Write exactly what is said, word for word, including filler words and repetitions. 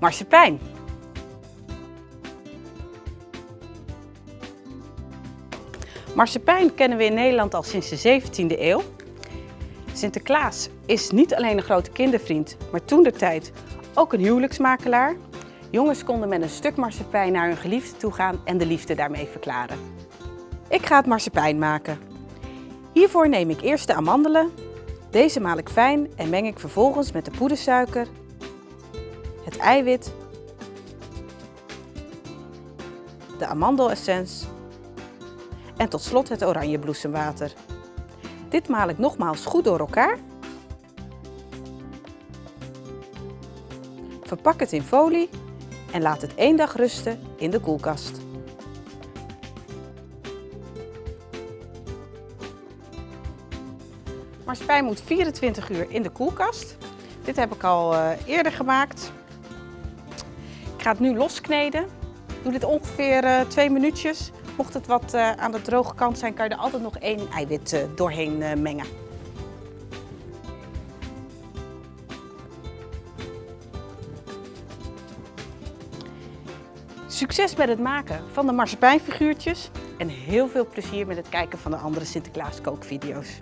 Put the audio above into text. marsepein. Marsepein kennen we in Nederland al sinds de zeventiende eeuw. Sinterklaas is niet alleen een grote kindervriend, maar toentertijd ook een huwelijksmakelaar. Jongens konden met een stuk marsepein naar hun geliefde toe gaan en de liefde daarmee verklaren. Ik ga het marsepein maken. Hiervoor neem ik eerst de amandelen. Deze maal ik fijn en meng ik vervolgens met de poedersuiker, het eiwit, de amandelessence en tot slot het oranjebloesemwater. Dit maal ik nogmaals goed door elkaar. Verpak het in folie en laat het één dag rusten in de koelkast. Marsepein moet vierentwintig uur in de koelkast. Dit heb ik al eerder gemaakt. Ik ga het nu loskneden. Ik doe dit ongeveer twee minuutjes. Mocht het wat aan de droge kant zijn, kan je er altijd nog één eiwit doorheen mengen. Succes met het maken van de marsepeinfiguurtjes en heel veel plezier met het kijken van de andere Sinterklaas kookvideo's.